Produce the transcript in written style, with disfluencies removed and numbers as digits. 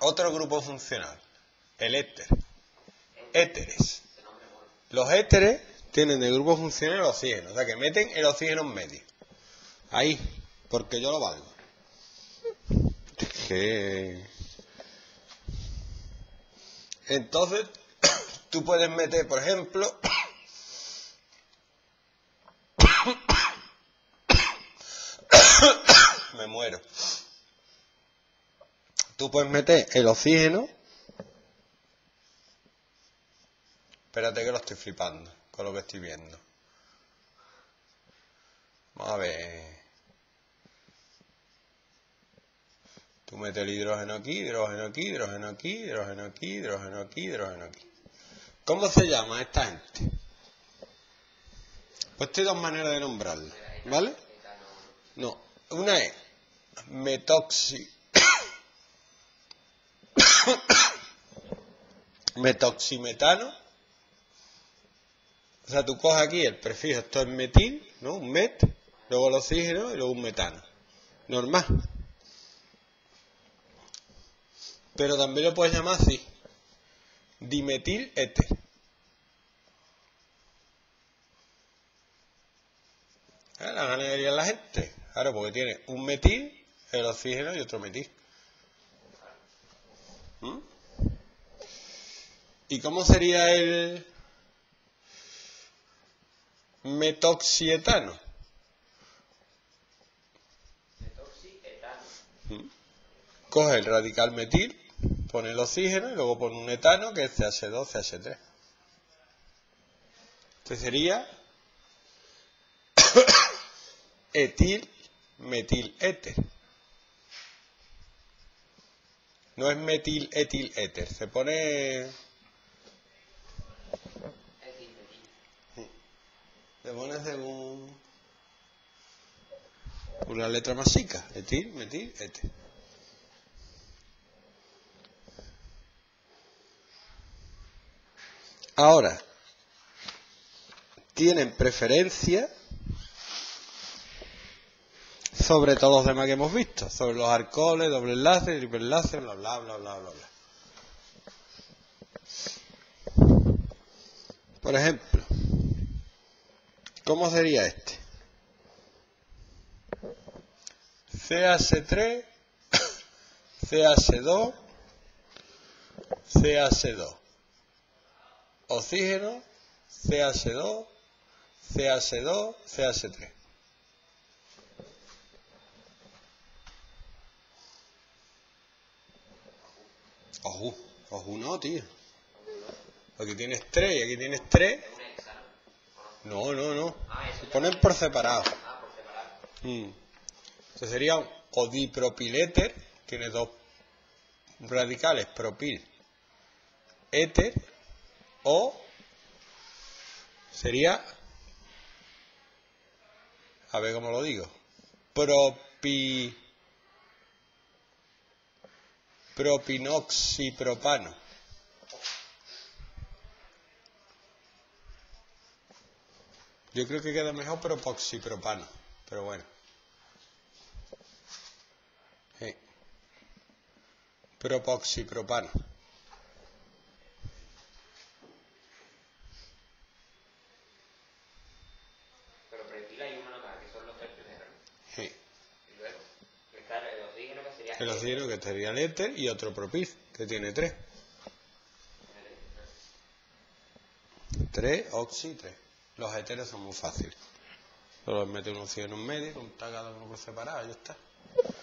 Otro grupo funcional, el éter. Éteres. Los éteres tienen de grupo funcional el oxígeno, o sea que meten el oxígeno en medio. Ahí, porque yo lo valgo. Entonces, tú puedes meter, por ejemplo, me muero. Tú puedes meter el oxígeno. Espérate que lo estoy flipando con lo que estoy viendo. Vamos a ver. Tú metes el hidrógeno aquí, hidrógeno aquí, hidrógeno aquí, hidrógeno aquí, hidrógeno aquí, hidrógeno aquí. ¿Cómo se llama esta gente? Pues hay dos maneras de nombrarla, ¿vale? No, una es metoximetano. O sea, tú coges aquí el prefijo, esto es metil, ¿no? Un met, luego el oxígeno y luego un metano. Normal. Pero también lo puedes llamar así, dimetil éter. La ganadería de la gente, claro, porque tiene un metil, el oxígeno y otro metil. ¿Mm? ¿Y cómo sería el metoxietano? Metoxietano. ¿Mm? Coge el radical metil, pone el oxígeno y luego pone un etano que es CH2, CH3. Este sería etil, metil, éter. No es metil, etil, éter. Se pone... sí. Se pone según una letra más chica. Etil, metil, éter. Ahora, tienen preferencia sobre todos los demás que hemos visto, sobre los alcoholes, doble enlace, triple enlace, bla bla bla bla bla bla. Por ejemplo, ¿cómo sería este? CH3, CH2, CH2. Oxígeno, CH2, CH2, CH3. Ojo, ojo no, tío. Aquí tienes 3 y aquí tienes 3. No, no, no. Se ponen por separado. Entonces sería un odipropiléter. Tiene dos radicales, propil, éter. O sería, a ver cómo lo digo, propinoxipropano. Yo creo que queda mejor propoxipropano, pero bueno. Sí. Propoxipropano. El oxígeno que sería el éter y otro propil, que tiene 3. 3, oxi, 3. Los éteres son muy fáciles. Solo meto un oxígeno en medio, un taca de uno por separado, ya está.